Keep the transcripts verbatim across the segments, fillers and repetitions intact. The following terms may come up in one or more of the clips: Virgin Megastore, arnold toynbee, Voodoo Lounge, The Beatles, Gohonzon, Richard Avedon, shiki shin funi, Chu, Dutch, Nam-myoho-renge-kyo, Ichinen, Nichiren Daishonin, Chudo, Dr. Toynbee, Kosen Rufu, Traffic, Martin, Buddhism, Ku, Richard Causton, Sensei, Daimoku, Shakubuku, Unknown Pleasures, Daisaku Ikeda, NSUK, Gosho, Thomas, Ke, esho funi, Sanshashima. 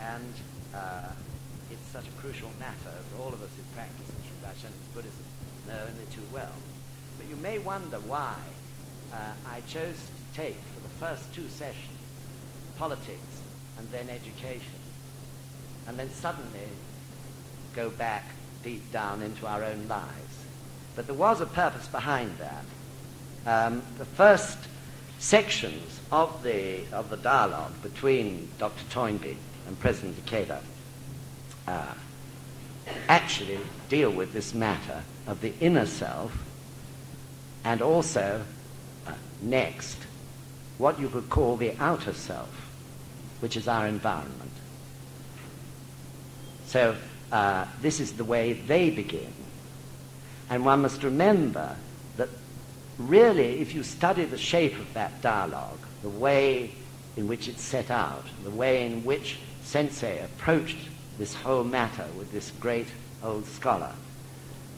And uh, it's such a crucial matter for all of us who practice Daishonin's Buddhism know only too well. But you may wonder why uh, I chose to take, for the first two sessions, politics and then education, and then suddenly go back deep down into our own lives. But there was a purpose behind that. Um, the first sections of the, of the dialogue between Doctor Toynbee and President Ikeda uh, actually deal with this matter of the inner self, and also, uh, next, what you could call the outer self, which is our environment. So uh, this is the way they begin. And one must remember that really, if you study the shape of that dialogue, the way in which it's set out, the way in which Sensei approached this whole matter with this great old scholar,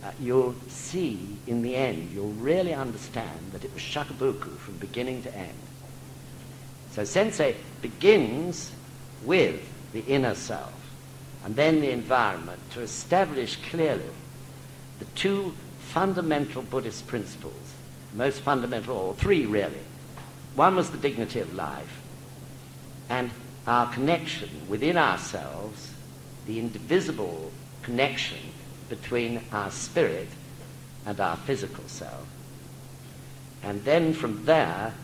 uh, you'll see in the end, you'll really understand that it was Shakubuku from beginning to end. So Sensei begins with the inner self and then the environment to establish clearly the two fundamental Buddhist principles, most fundamental, or three really. One was the dignity of life and our connection within ourselves, the indivisible connection between our spirit and our physical self. And then from there,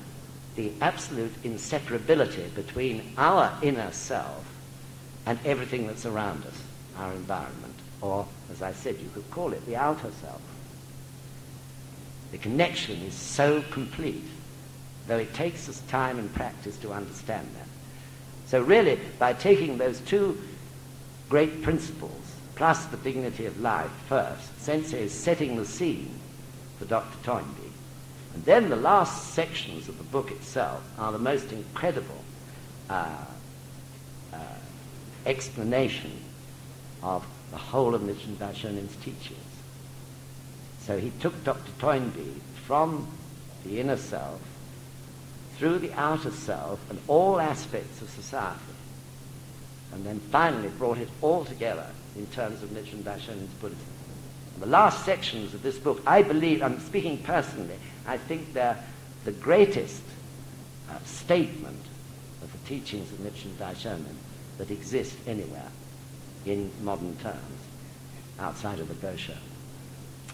the absolute inseparability between our inner self and everything that's around us, our environment, or, as I said, you could call it the outer self. The connection is so complete, though it takes us time and practice to understand that. So really, by taking those two great principles, plus the dignity of life first, Sensei is setting the scene for Doctor Toynbee. And then the last sections of the book itself are the most incredible uh, uh, explanation of the whole of Nichiren Daishonin's teachings. So he took Doctor Toynbee from the inner self through the outer self and all aspects of society, and then finally brought it all together in terms of Nichiren Daishonin's Buddhism. And the last sections of this book, I believe, I'm speaking personally, I think they're the greatest uh, statement of the teachings of Nichiren Daishonin that exist anywhere in modern terms outside of the Gosho.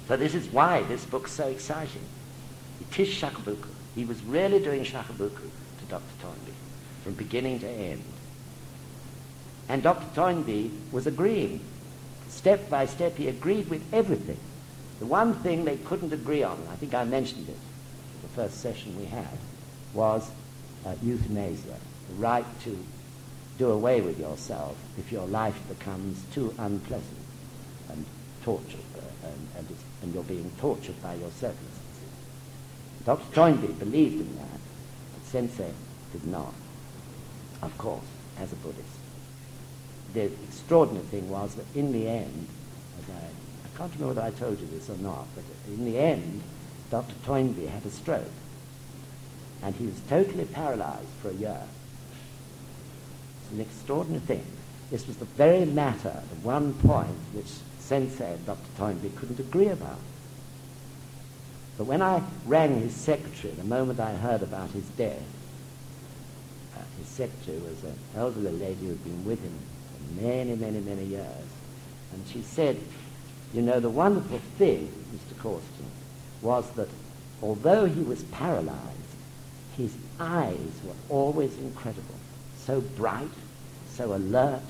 So this is why this book's so exciting. It is Shakubuku. He was really doing Shakubuku to Doctor Toynbee from beginning to end. And Doctor Toynbee was agreeing. Step by step, he agreed with everything. The one thing they couldn't agree on, I think I mentioned it in the first session we had, was uh, euthanasia, the right to do away with yourself if your life becomes too unpleasant and tortured, uh, and, and, it's, and you're being tortured by your circumstances. Doctor Toynbee believed in that, but Sensei did not, of course, as a Buddhist. The extraordinary thing was that in the end, as I I can't remember whether I told you this or not, but in the end, Doctor Toynbee had a stroke, and he was totally paralyzed for a year. It's an extraordinary thing. This was the very matter, the one point, which Sensei and Doctor Toynbee couldn't agree about. But when I rang his secretary, the moment I heard about his death, uh, his secretary was an elderly lady who had been with him for many, many, many years, and she said, "You know, the wonderful thing, Mister Causton, was that although he was paralyzed, his eyes were always incredible, so bright, so alert,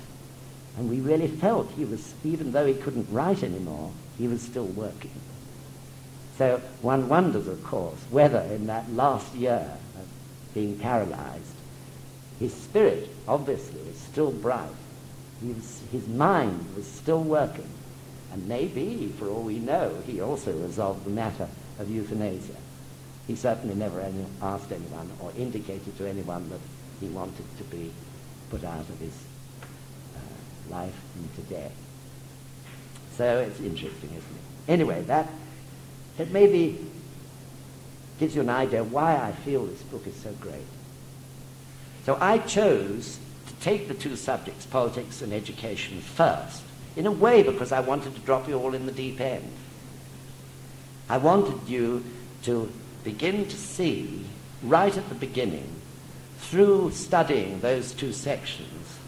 and we really felt he was, even though he couldn't write anymore, he was still working." So one wonders, of course, whether in that last year of being paralyzed, his spirit, obviously, was still bright. He was, his mind was still working. And maybe, for all we know, he also resolved the matter of euthanasia. He certainly never any asked anyone or indicated to anyone that he wanted to be put out of his uh, life into death. So it's interesting, isn't it? Anyway, that, that maybe gives you an idea why I feel this book is so great. So I chose to take the two subjects, politics and education, first, in a way because I wanted to drop you all in the deep end. I wanted you to begin to see, right at the beginning, through studying those two sections,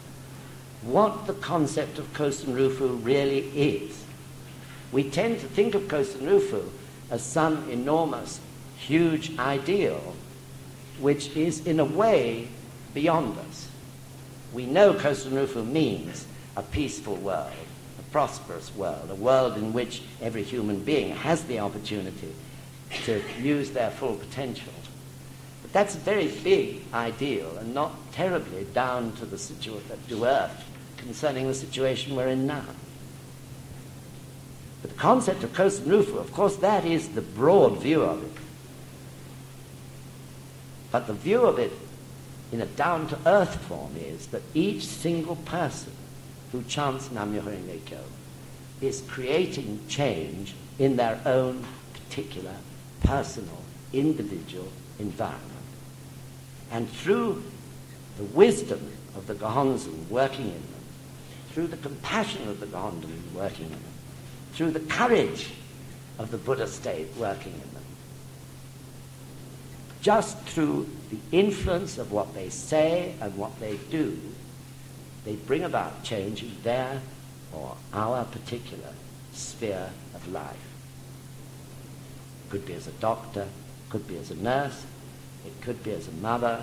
what the concept of Kosen Rufu really is. We tend to think of Kosen Rufu as some enormous, huge ideal, which is in a way beyond us. We know Kosen Rufu means a peaceful world, a prosperous world, a world in which every human being has the opportunity to use their full potential. But that's a very big ideal and not terribly down to the situ- to earth concerning the situation we're in now. But the concept of Kosen Rufu, of course, that is the broad view of it. But the view of it in a down-to-earth form is that each single person who chants Nam-myoho-renge-kyo is creating change in their own particular, personal, individual environment. And through the wisdom of the Gohonzon working in them, through the compassion of the Gohonzon working in them, through the courage of the Buddha state working in them, just through the influence of what they say and what they do, they bring about change in their or our particular sphere of life. Could be as a doctor, could be as a nurse, it could be as a mother,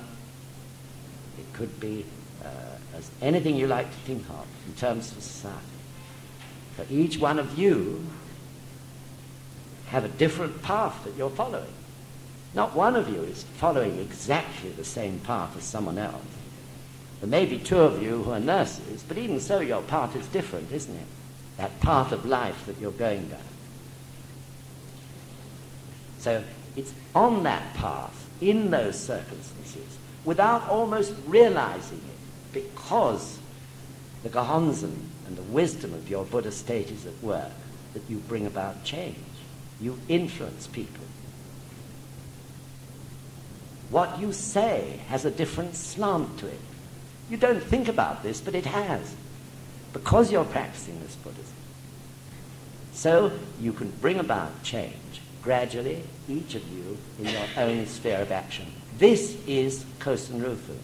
it could be uh, as anything you like to think of in terms of society. For each one of you have a different path that you're following. Not one of you is following exactly the same path as someone else. There may be two of you who are nurses, but even so your path is different, isn't it? That path of life that you're going down. So it's on that path, in those circumstances, without almost realizing it, because the Gohonzon and the wisdom of your Buddha state is at work, that you bring about change. You influence people. What you say has a different slant to it. You don't think about this, but it has, because you're practicing this Buddhism. So you can bring about change gradually, each of you, in your own sphere of action. This is Kosen Rufu,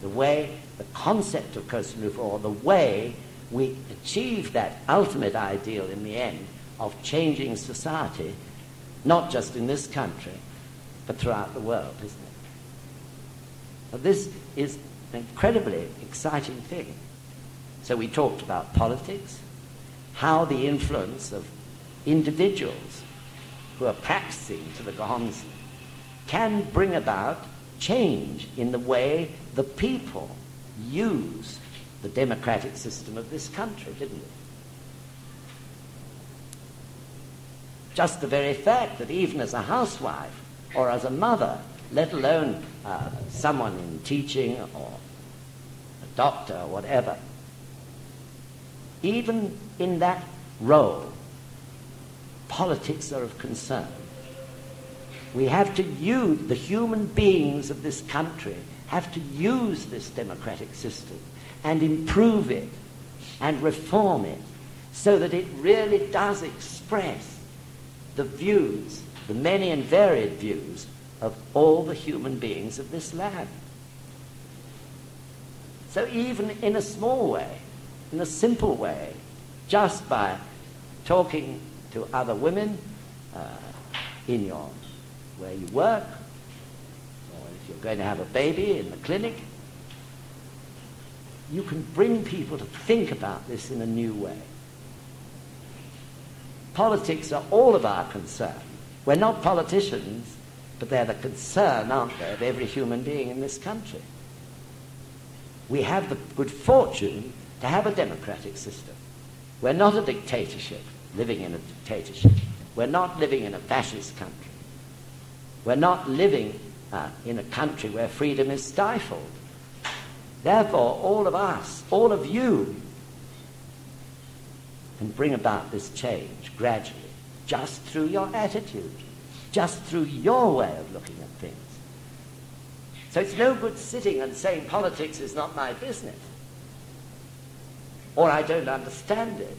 the way, the concept of Kosen Rufu, or the way we achieve that ultimate ideal in the end of changing society, not just in this country, but throughout the world, isn't it? Now, this is an incredibly exciting thing. So we talked about politics, how the influence of individuals who are practicing to the Gohonzon can bring about change in the way the people use the democratic system of this country, didn't it? Just the very fact that even as a housewife or as a mother, let alone uh, someone in teaching or a doctor or whatever, even in that role, politics are of concern. We have to use, the human beings of this country have to use this democratic system and improve it and reform it so that it really does express the views, the many and varied views of all the human beings of this land. So even in a small way, in a simple way, just by talking to other women uh, in your, where you work, or if you're going to have a baby in the clinic, you can bring people to think about this in a new way. Politics are all of our concern. We're not politicians, but they're the concern, aren't they, of every human being in this country. We have the good fortune to have a democratic system. We're not a dictatorship, living in a dictatorship. We're not living in a fascist country. We're not living uh, in a country where freedom is stifled. Therefore, all of us, all of you, can bring about this change gradually, just through your attitude, just through your way of looking at things. So it's no good sitting and saying politics is not my business, or I don't understand it.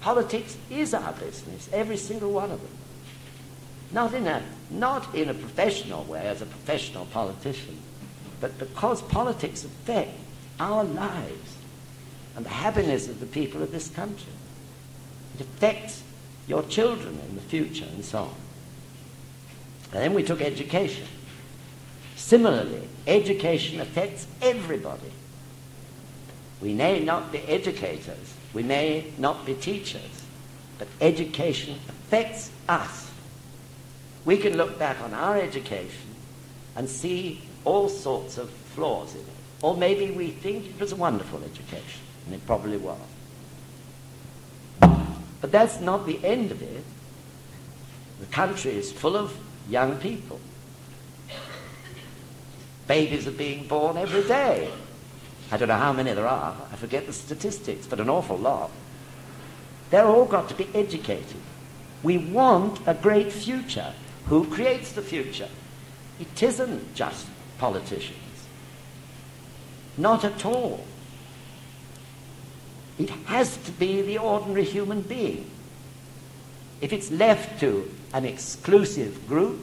Politics is our business, every single one of them. Not in a, not in a professional way, as a professional politician, but because politics affect our lives and the happiness of the people of this country. It affects your children in the future and so on. And then we took education. Similarly, education affects everybody. We may not be educators, we may not be teachers, but education affects us. We can look back on our education and see all sorts of flaws in it. Or maybe we think it was a wonderful education, and it probably was. But that's not the end of it. The country is full of young people. Babies are being born every day. I don't know how many there are, I forget the statistics, but an awful lot. They're all got to be educated. We want a great future. Who creates the future? It isn't just politicians. Not at all. It has to be the ordinary human being. If it's left to an exclusive group,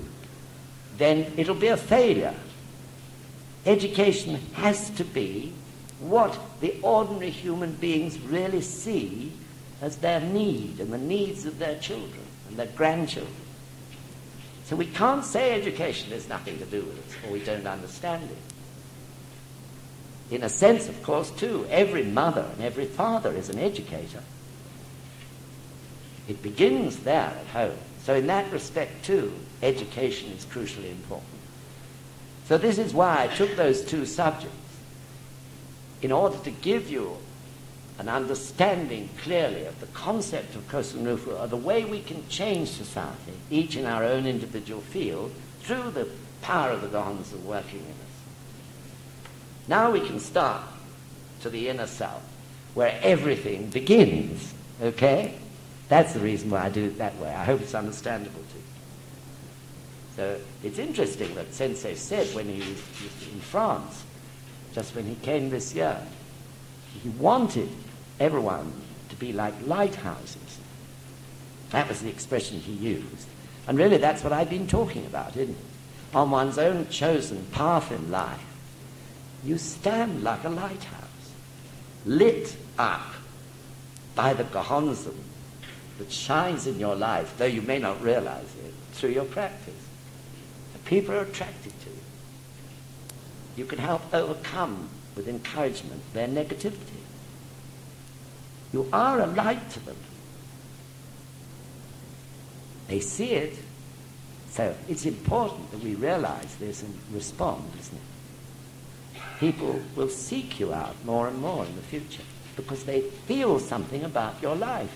then it'll be a failure. Education has to be what the ordinary human beings really see as their need and the needs of their children and their grandchildren. So we can't say education has nothing to do with us, or we don't understand it. In a sense, of course, too, every mother and every father is an educator. It begins there at home. So in that respect, too, education is crucially important. So this is why I took those two subjects, in order to give you an understanding clearly of the concept of Kosen Rufu, of the way we can change society, each in our own individual field, through the power of the Gohonzon working in us. Now we can start to the inner self, where everything begins, okay? That's the reason why I do it that way. I hope it's understandable to you. So it's interesting that Sensei said when he was in France, just when he came this year, he wanted everyone to be like lighthouses. That was the expression he used. And really that's what I've been talking about, isn't it? On one's own chosen path in life, you stand like a lighthouse, lit up by the Gohonzon that shines in your life, though you may not realize it, through your practice. People are attracted to you. You can help overcome with encouragement their negativity. You are a light to them. They see it, so it's important that we realize this and respond, isn't it? People will seek you out more and more in the future because they feel something about your life,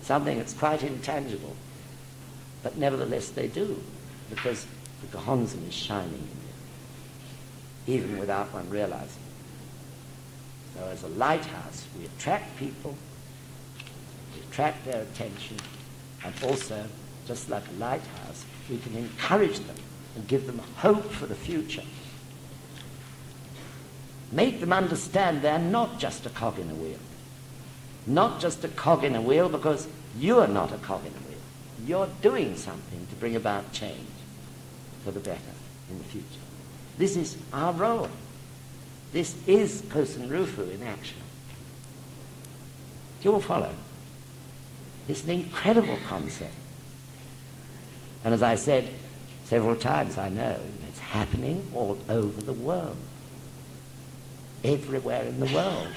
something that's quite intangible, but nevertheless they do, because the Gohonzon is shining in you, even without one realizing it. So as a lighthouse, we attract people, we attract their attention, and also, just like a lighthouse, we can encourage them and give them hope for the future. Make them understand they're not just a cog in a wheel. Not just a cog in a wheel, because you are not a cog in a wheel. You're doing something to bring about change for the better in the future. This is our role. This is Kosen Rufu in action. Do you all follow? It's an incredible concept. And as I said several times, I know, it's happening all over the world. Everywhere in the world,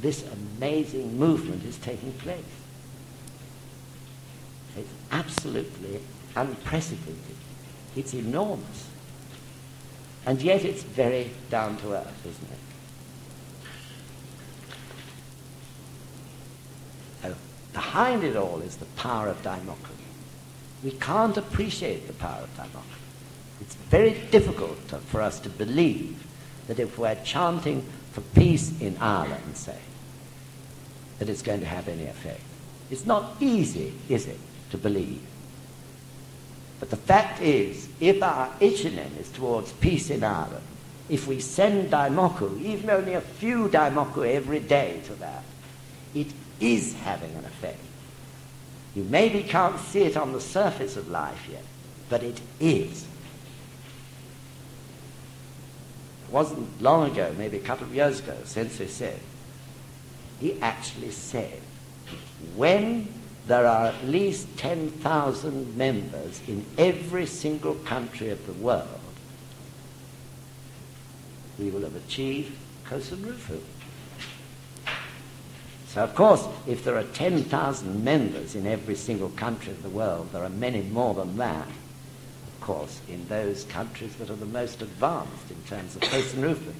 this amazing movement is taking place. It's absolutely unprecedented. It's enormous. And yet it's very down to earth, isn't it? So behind it all is the power of Daimoku. We can't appreciate the power of Daimoku. It's very difficult to, for us to believe that if we're chanting for peace in Ireland, say, that it's going to have any effect. It's not easy, is it, to believe? But the fact is, if our Ichinen is towards peace in Ireland, if we send Daimoku, even only a few Daimoku every day to that, it is having an effect. You maybe can't see it on the surface of life yet, but it is. It wasn't long ago, maybe a couple of years ago, Sensei said, he actually said, when there are at least ten thousand members in every single country of the world, we will have achieved Kosen Rufu. So of course, if there are ten thousand members in every single country of the world, there are many more than that, of course, in those countries that are the most advanced in terms of Kosen Rufu.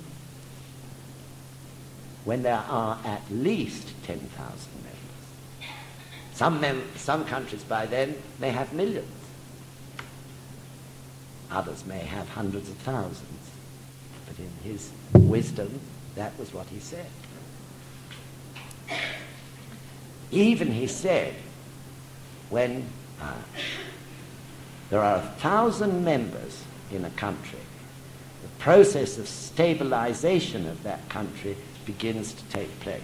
When there are at least ten thousand members. Some, mem some countries by then may have millions. Others may have hundreds of thousands. But in his wisdom, that was what he said. Even he said, when uh, there are a thousand members in a country, the process of stabilization of that country begins to take place.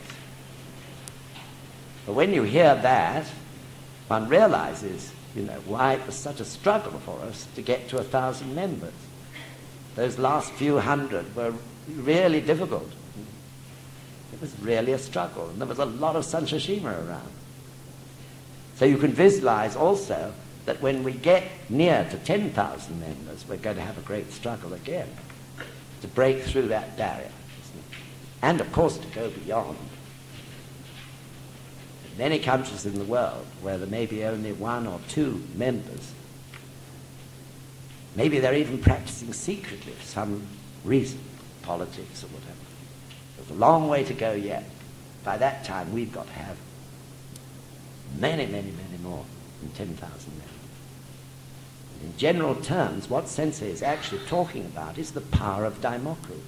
But when you hear that, one realizes, you know, why it was such a struggle for us to get to a thousand members. Those last few hundred were really difficult. It was really a struggle, and there was a lot of Sanshashima around. So you can visualize also that when we get near to ten thousand members, we're going to have a great struggle again to break through that barrier. And of course to go beyond. In many countries in the world where there may be only one or two members, maybe they're even practicing secretly for some reason, politics or whatever. There's a long way to go yet. By that time we've got to have many, many, many more than ten thousand members. In general terms, what Sensei is actually talking about is the power of Daimoku.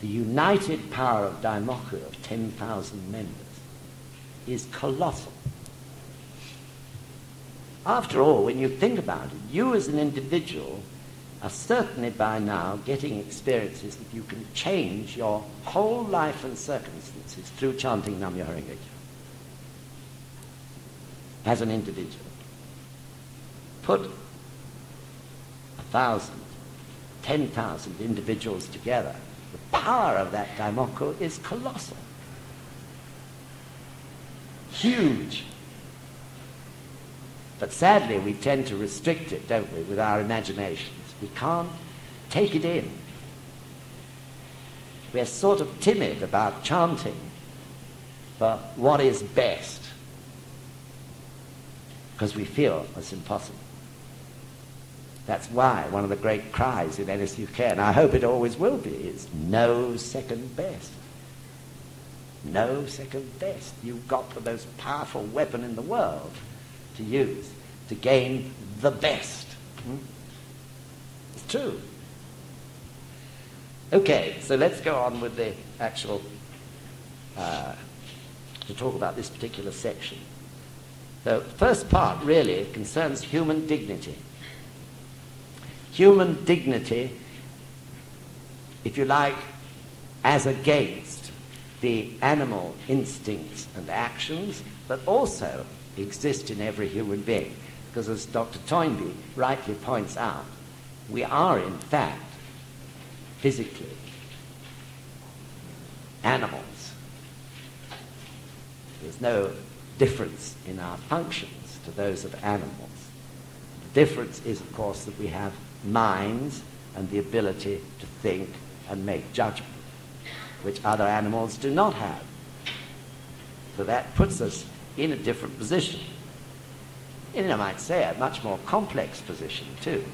The united power of Daimoku of ten thousand members is colossal. After all, when you think about it, you as an individual are certainly by now getting experiences that you can change your whole life and circumstances through chanting Nam-myoho-renge-kyo as an individual. Put a thousand, ten thousand individuals together, the power of that Daimoku is colossal. Huge. But sadly, we tend to restrict it, don't we, with our imaginations. We can't take it in. We're sort of timid about chanting for what is best, because we feel it's impossible. That's why one of the great cries in N S U K, and I hope it always will be, is no second best. No second best. You've got the most powerful weapon in the world to use to gain the best. Hmm? It's true. Okay, so let's go on with the actual, uh, to talk about this particular section. The first part really concerns human dignity. Human dignity, if you like, as against the animal instincts and actions that also exist in every human being. Because as Doctor Toynbee rightly points out, we are in fact physically animals. There's no difference in our functions to those of animals. The difference is, of course, that we have minds and the ability to think and make judgment, which other animals do not have. So that puts us in a different position. And I might say a much more complex position too.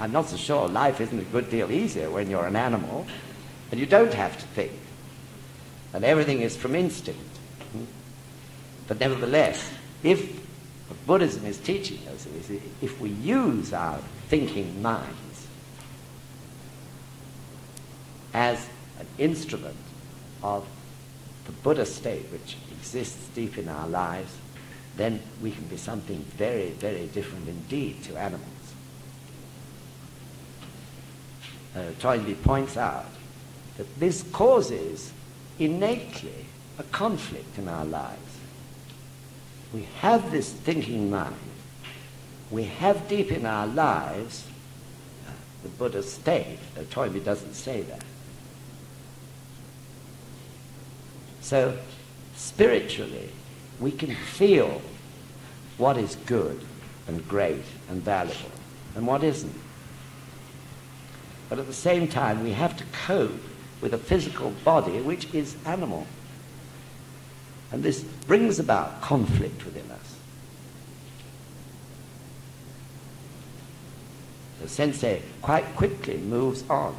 I'm not so sure life isn't a good deal easier when you're an animal and you don't have to think. And everything is from instinct. But nevertheless, if what Buddhism is teaching us is if we use our thinking minds as an instrument of the Buddha state which exists deep in our lives, then we can be something very, very different indeed to animals. uh, Toynbee points out, that this causes innately a conflict in our lives. We have this thinking mind. We have deep in our lives the Buddha state, though Toynbee doesn't say that. So, spiritually, we can feel what is good and great and valuable and what isn't. But at the same time, we have to cope with a physical body which is animal. And this brings about conflict within us. The Sensei quite quickly moves on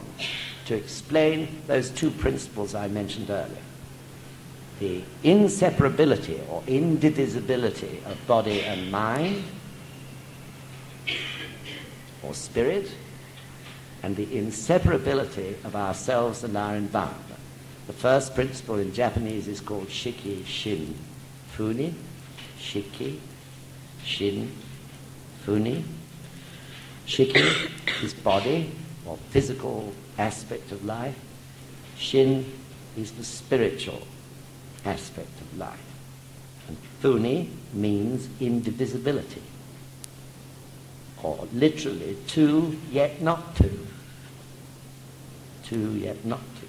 to explain those two principles I mentioned earlier. The inseparability or indivisibility of body and mind, or spirit, and the inseparability of ourselves and our environment. The first principle in Japanese is called shiki shin funi, shiki shin funi. Shiki is body or physical aspect of life. Shin is the spiritual aspect of life. And funi means indivisibility, or literally two yet not two. Two yet not two.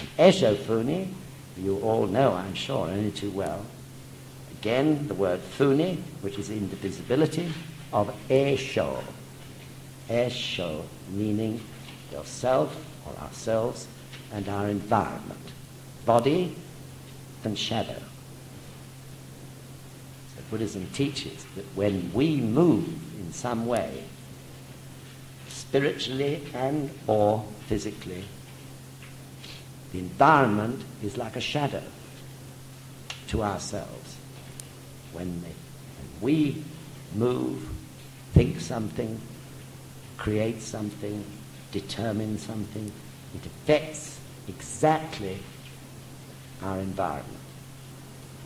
And esho funi, you all know, I'm sure, only too well. Again, the word funi, which is indivisibility, of esho. Esho, meaning yourself or ourselves and our environment, body and shadow. So Buddhism teaches that when we move in some way, spiritually and or physically, the environment is like a shadow to ourselves. When, they, when we move, think something, create something, determine something, it affects exactly our environment.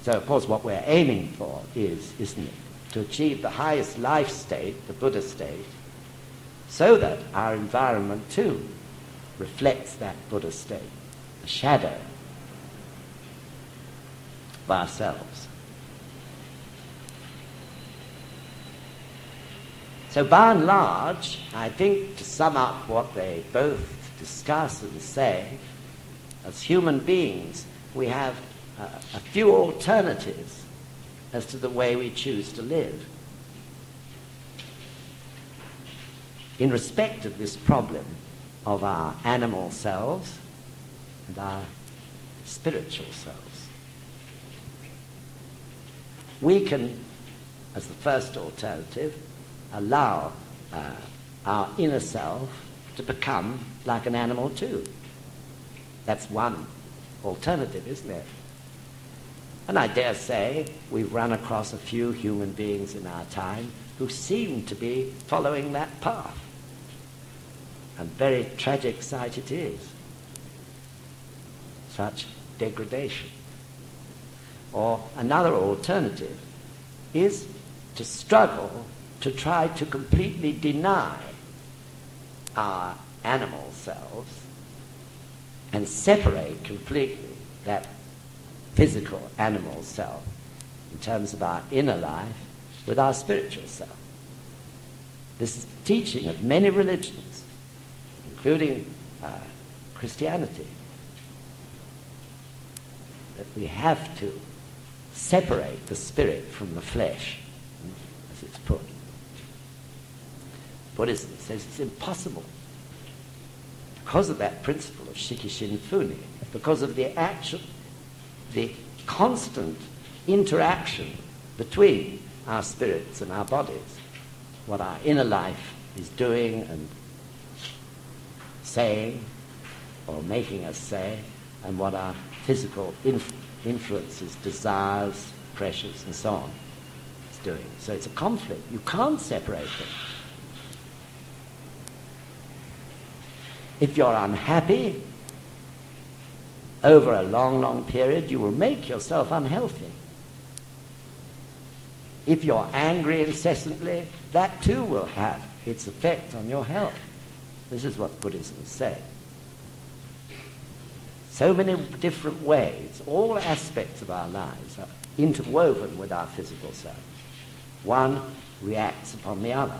So, of course, what we're aiming for is, isn't it, to achieve the highest life state, the Buddha state, so that our environment, too, reflects that Buddha state, the shadow of ourselves. So, by and large, I think, to sum up what they both discuss and say, as human beings, we have uh, a few alternatives as to the way we choose to live. In respect of this problem of our animal selves and our spiritual selves, we can, as the first alternative, allow uh, our inner self to become like an animal too. That's one alternative, isn't it? And I dare say we've run across a few human beings in our time who seem to be following that path. And very tragic sight it is, such degradation. Or another alternative is to struggle to try to completely deny our animal selves and separate completely that physical animal self in terms of our inner life with our spiritual self. This is the teaching of many religions, including uh, Christianity, that we have to separate the spirit from the flesh, as it's put. Buddhism says it's impossible. Because of that principle of shiki shin funi, because of the action, the constant interaction between our spirits and our bodies, what our inner life is doing and saying or making us say, and what our physical inf influences, desires, pressures, and so on is doing. So it's a conflict. You can't separate them. If you're unhappy, over a long, long period, you will make yourself unhealthy. If you're angry incessantly, that too will have its effect on your health. This is what Buddhism is saying. So many different ways, all aspects of our lives are interwoven with our physical self. One reacts upon the other.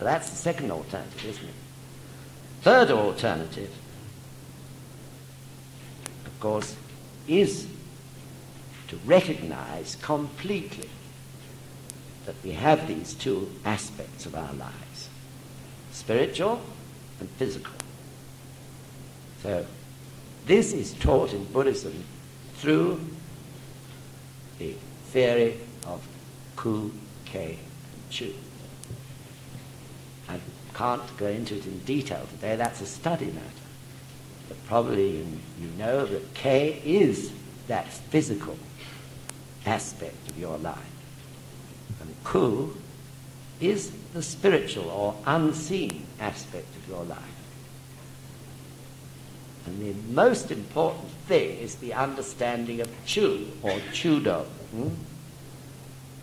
That's the second alternative, isn't it? Third alternative, of course, is to recognize completely that we have these two aspects of our lives, spiritual and physical. So this is taught in Buddhism through the theory of Ku, Ke, and Chu. I can't go into it in detail today, that's a study matter. But probably you, you know that Ke is that physical aspect of your life. And Ku is the spiritual or unseen aspect of your life. And the most important thing is the understanding of Chu, or Chudo. Hmm?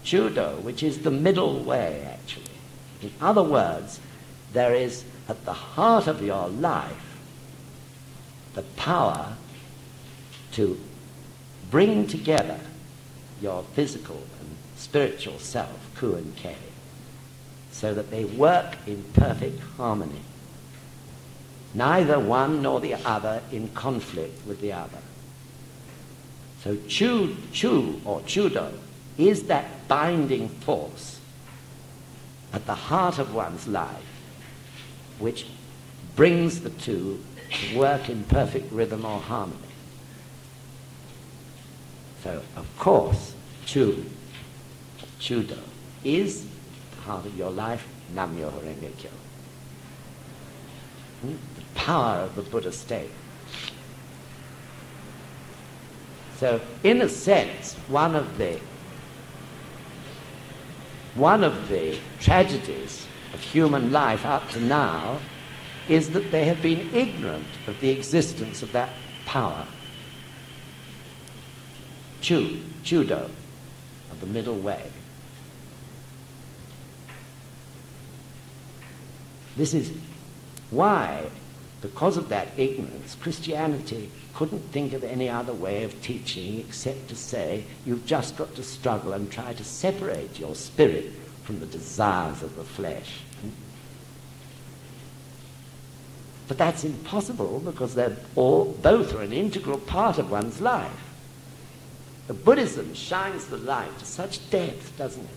Chudo, which is the middle way, actually. In other words, there is at the heart of your life the power to bring together your physical and spiritual self, Ku and Ke, so that they work in perfect harmony. Neither one nor the other in conflict with the other. So Chu, Chu or Chudo is that binding force at the heart of one's life which brings the two to work in perfect rhythm or harmony. So, of course, Chu, Chudo, is the heart of your life, Nam-myoho-renge-kyo. Hmm? The power of the Buddha state. So, in a sense, one of the One of the tragedies of human life up to now is that they have been ignorant of the existence of that power. Chu, Chudo, of the middle way. This is why, because of that ignorance, Christianity couldn't think of any other way of teaching except to say you've just got to struggle and try to separate your spirit from the desires of the flesh. But that's impossible because they're all, both are an integral part of one's life. The Buddhism shines the light to such depth, doesn't it?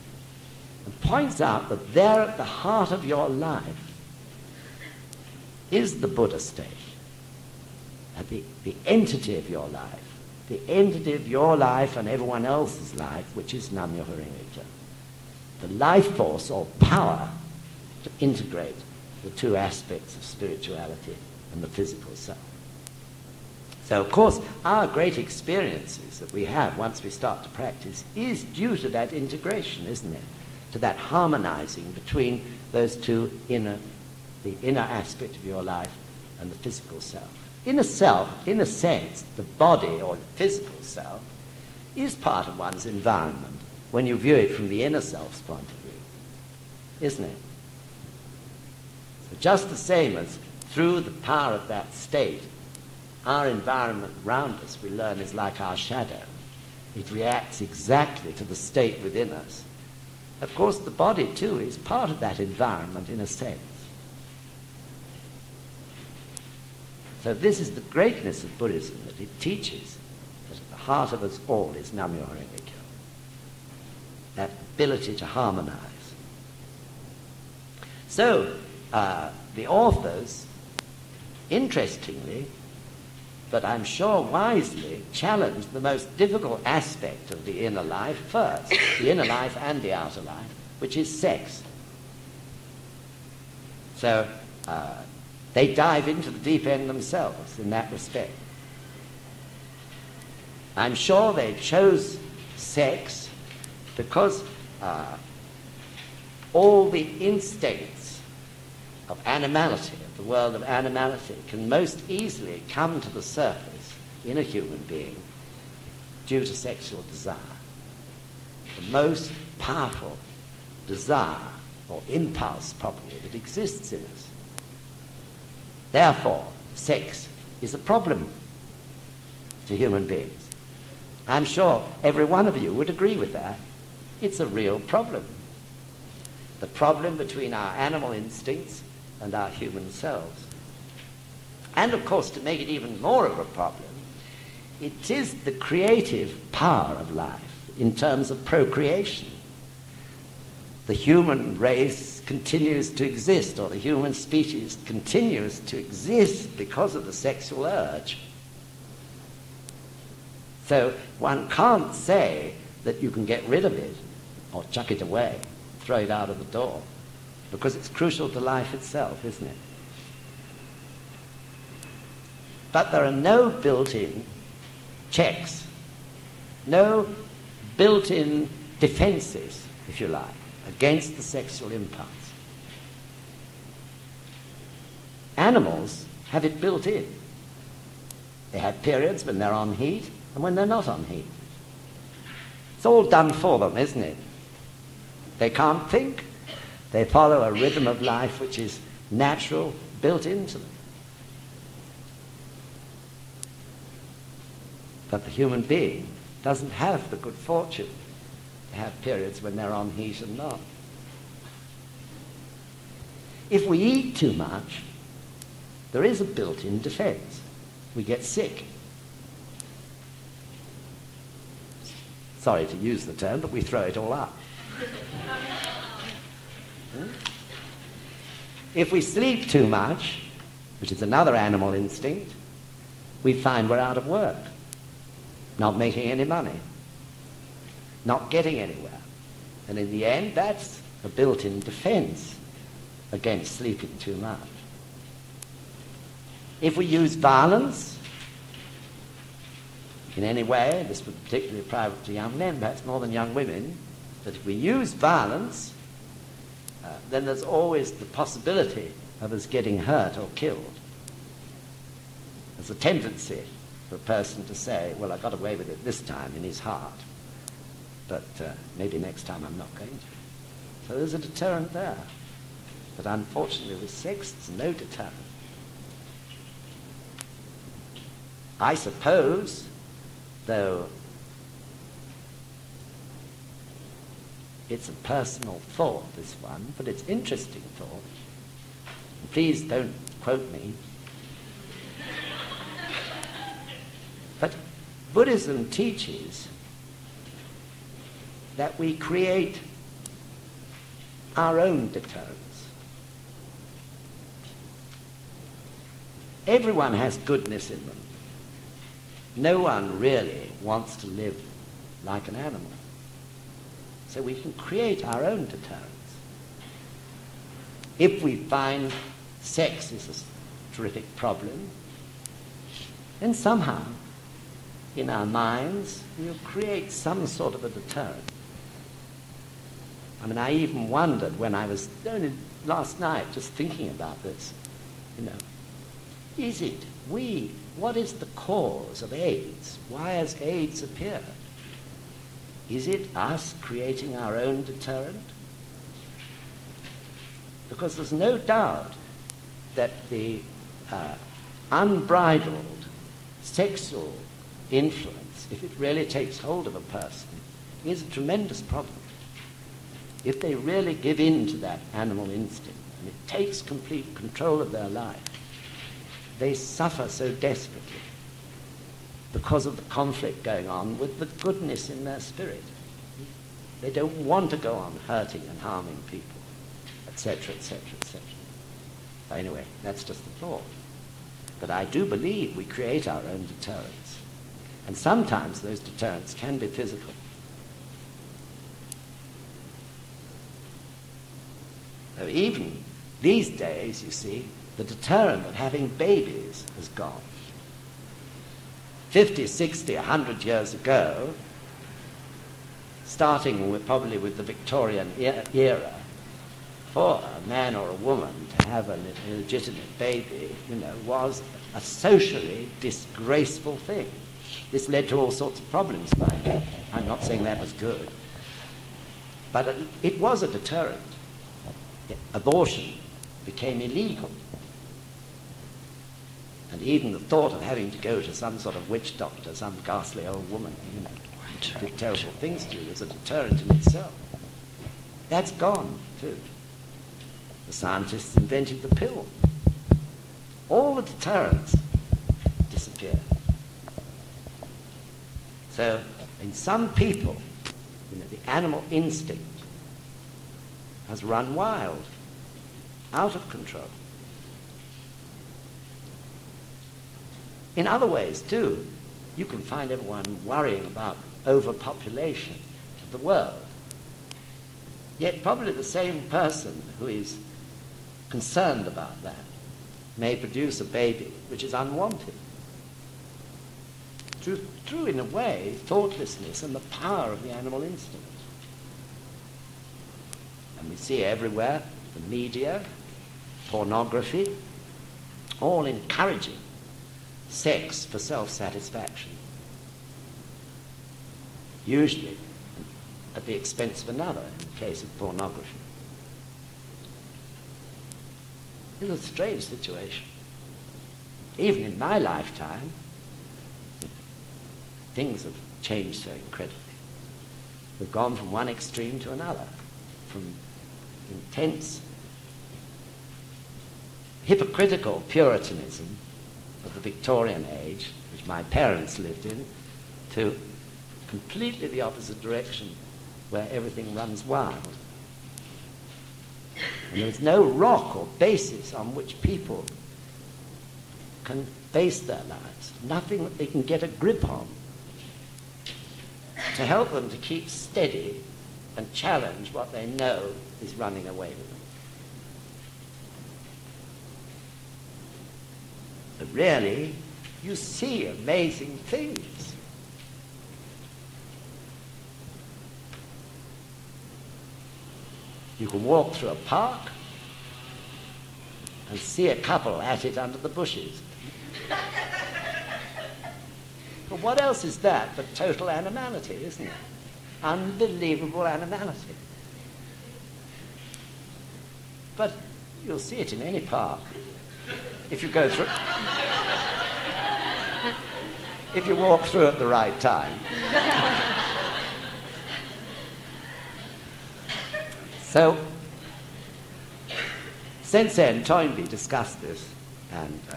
And points out that there at the heart of your life is the Buddha state. The, the entity of your life, the entity of your life and everyone else's life, which is Nam-myoho-renge-kyo, the life force or power to integrate the two aspects of spirituality and the physical self. So, of course, our great experiences that we have once we start to practice is due to that integration, isn't it? To that harmonizing between those two inner, the inner aspect of your life and the physical self. In a self, in a sense, the body or the physical self is part of one's environment when you view it from the inner self's point of view, isn't it? So just the same as through the power of that state, our environment round us, we learn, is like our shadow. It reacts exactly to the state within us. Of course, the body too is part of that environment in a sense. So this is the greatness of Buddhism, that it teaches that at the heart of us all is Nam-myoho-renge-kyo, that ability to harmonize. So uh, the authors, interestingly, but I'm sure wisely, challenged the most difficult aspect of the inner life first, the inner life and the outer life, which is sex. So uh, they dive into the deep end themselves in that respect. I'm sure they chose sex because uh, all the instincts of animality, of the world of animality, can most easily come to the surface in a human being due to sexual desire. The most powerful desire or impulse, probably, that exists in us. Therefore, sex is a problem to human beings. I'm sure every one of you would agree with that. It's a real problem. The problem between our animal instincts and our human selves. And of course, to make it even more of a problem, it is the creative power of life in terms of procreation. The human race continues to exist, or the human species continues to exist because of the sexual urge. So one can't say that you can get rid of it, or chuck it away, throw it out of the door, because it's crucial to life itself, isn't it? But there are no built-in checks, no built-in defenses, if you like, against the sexual impulse. Animals have it built in. They have periods when they're on heat and when they're not on heat. It's all done for them, isn't it? They can't think. They follow a rhythm of life which is natural, built into them. But the human being doesn't have the good fortune to have periods when they're on heat and not. If we eat too much, there is a built-in defense. We get sick. Sorry to use the term, but we throw it all up. Hmm? If we sleep too much, which is another animal instinct, we find we're out of work, not making any money, not getting anywhere. And in the end, that's a built-in defense against sleeping too much. If we use violence in any way, this would particularly apply to young men, perhaps more than young women, but if we use violence, Uh, then there's always the possibility of us getting hurt or killed. There's a tendency for a person to say, well, I got away with it this time in his heart, but uh, maybe next time I'm not going to. So there's a deterrent there. But unfortunately with sex, there's no deterrent. I suppose, though, it's a personal thought, this one, but it's interesting thought. Please don't quote me. But Buddhism teaches that we create our own deterrents. Everyone has goodness in them. No one really wants to live like an animal. So we can create our own deterrents. If we find sex is a terrific problem, then somehow in our minds we'll create some sort of a deterrent. I mean, I even wondered when I was only last night just thinking about this, you know, is it we, what is the cause of AIDS? Why has AIDS appeared? Is it us creating our own deterrent? Because there's no doubt that the uh, unbridled sexual influence, if it really takes hold of a person, is a tremendous problem. If they really give in to that animal instinct, and it takes complete control of their life, they suffer so desperately because of the conflict going on with the goodness in their spirit. They don't want to go on hurting and harming people, et cetera, et cetera, et cetera. Anyway, that's just the thought. But I do believe we create our own deterrents. And sometimes those deterrents can be physical. Now, even these days, you see, the deterrent of having babies has gone. fifty, sixty, a hundred years ago, starting with, probably with the Victorian era, for a man or a woman to have an illegitimate baby, you know, was a socially disgraceful thing. This led to all sorts of problems by me. I'm not saying that was good. But it was a deterrent. Abortion became illegal. And even the thought of having to go to some sort of witch doctor, some ghastly old woman, you know, right, did terrible things to you, is a deterrent in itself. That's gone, too. The scientists invented the pill. All the deterrents disappear. So, in some people, you know, the animal instinct has run wild, out of control. In other ways, too, you can find everyone worrying about overpopulation of the world. Yet probably the same person who is concerned about that may produce a baby which is unwanted. Through, through in a way, thoughtlessness and the power of the animal instinct. And we see everywhere the media, pornography, all encouraging sex for self-satisfaction, usually at the expense of another, in the case of pornography. It's a strange situation. Even in my lifetime, things have changed so incredibly. We've gone from one extreme to another, from intense, hypocritical Puritanism of the Victorian age, which my parents lived in, to completely the opposite direction, where everything runs wild. And there's no rock or basis on which people can base their lives, nothing that they can get a grip on to help them to keep steady and challenge what they know is running away with them. But really, you see amazing things. You can walk through a park and see a couple at it under the bushes. But what else is that but total animality, isn't it? Unbelievable animality. But you'll see it in any park. If you go through, if you walk through at the right time. So, Sensei and Toynbee discussed this, and uh,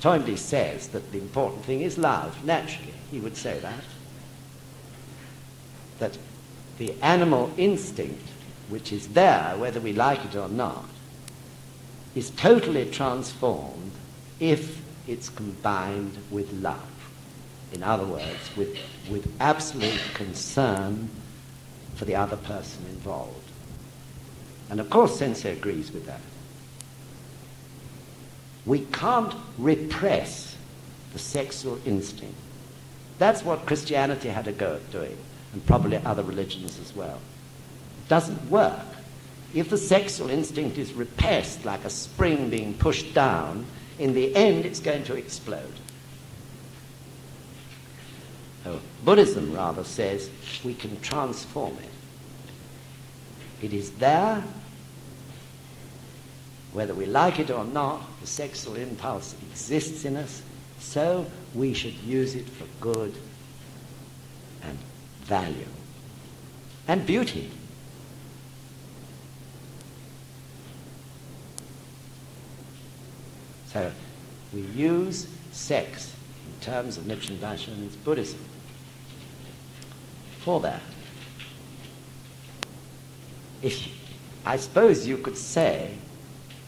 Toynbee says that the important thing is love. Naturally, he would say that. That the animal instinct, which is there, whether we like it or not, is totally transformed if it's combined with love. In other words, with, with absolute concern for the other person involved. And of course, Sensei agrees with that. We can't repress the sexual instinct. That's what Christianity had a go at doing, and probably other religions as well. It doesn't work. If the sexual instinct is repressed like a spring being pushed down, in the end it's going to explode. Oh, Buddhism rather says we can transform it. It is there, whether we like it or not, the sexual impulse exists in us, so we should use it for good and value and beauty. So we use sex in terms of Nichiren Daishonin's Buddhism for that. If you, I suppose you could say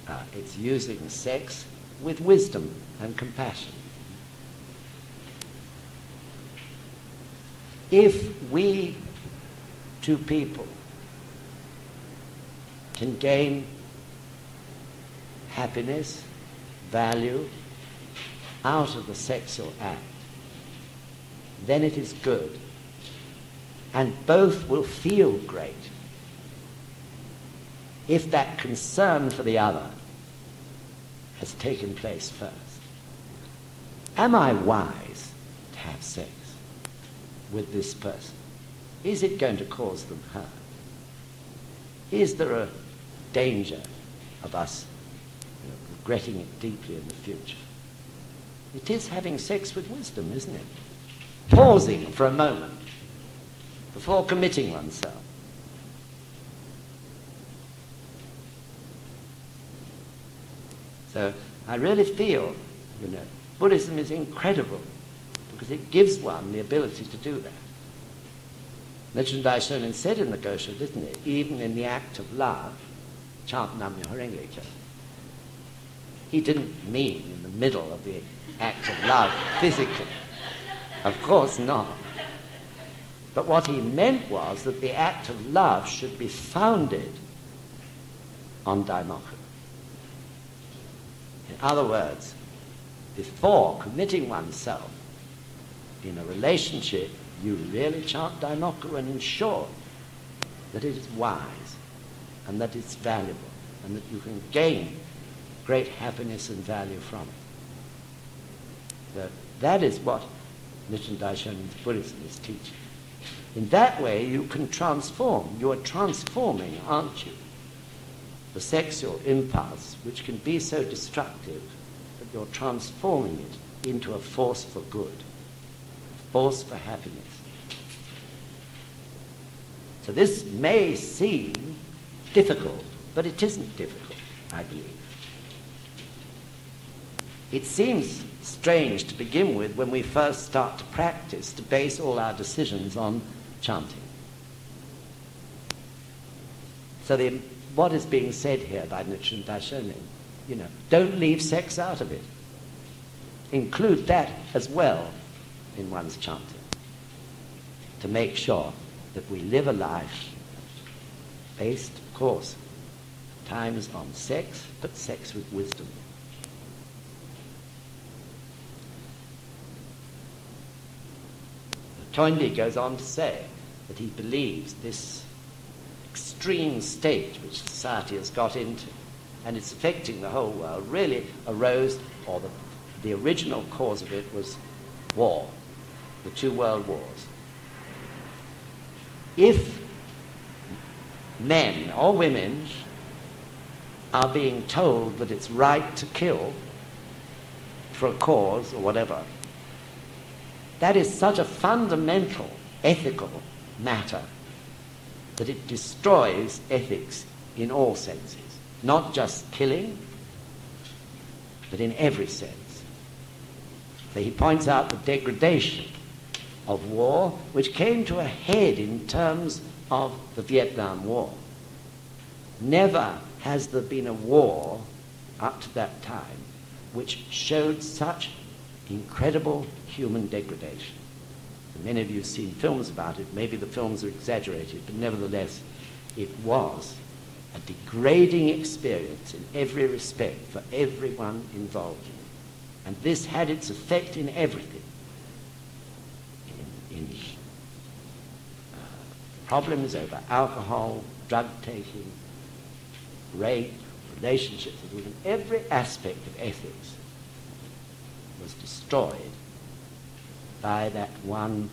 uh, it's using sex with wisdom and compassion. If we two people can gain happiness, value out of the sexual act, then it is good, and both will feel great if that concern for the other has taken place first. Am I wise to have sex with this person? Is it going to cause them harm? Is there a danger of us regretting it deeply in the future? It is having sex with wisdom, isn't it? Pausing for a moment before committing oneself. So I really feel, you know, Buddhism is incredible because it gives one the ability to do that. Nichiren Daishonin said in the Gosho, didn't it? Even in the act of love, chant Nam-myoho-renge-kyo. He didn't mean in the middle of the act of love physically. Of course not. But what he meant was that the act of love should be founded on Daimoku. In other words, before committing oneself in a relationship, you really chant Daimoku and ensure that it is wise and that it's valuable and that you can gain great happiness and value from it. So that is what Nichiren Daishonin's Buddhism is teaching. In that way, you can transform. You are transforming, aren't you? The sexual impulse, which can be so destructive, that you're transforming it into a force for good, a force for happiness. So this may seem difficult, but it isn't difficult, I believe. It seems strange to begin with when we first start to practice, to base all our decisions on chanting. So the, what is being said here by Nichiren Daishonin, you know, don't leave sex out of it. Include that as well in one's chanting to make sure that we live a life based, of course, at times on sex, but sex with wisdom. Toynbee goes on to say that he believes this extreme state which society has got into, and it's affecting the whole world, really arose, or the, the original cause of it was war, the two world wars. If men or women are being told that it's right to kill for a cause or whatever, that is such a fundamental ethical matter that it destroys ethics in all senses. Not just killing, but in every sense. So he points out the degradation of war, which came to a head in terms of the Vietnam War. Never has there been a war up to that time which showed such incredible human degradation. Many of you have seen films about it. Maybe the films are exaggerated, but nevertheless, it was a degrading experience in every respect for everyone involved in it. And this had its effect in everything. In, in uh, problems over alcohol, drug taking, rape, relationships with women, every aspect of ethics was destroyed by that one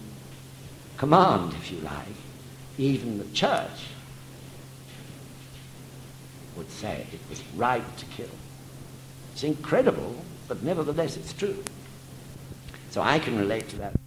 command, if you like. Even the church would say it was right to kill. It's incredible, but nevertheless it's true. So I can relate to that.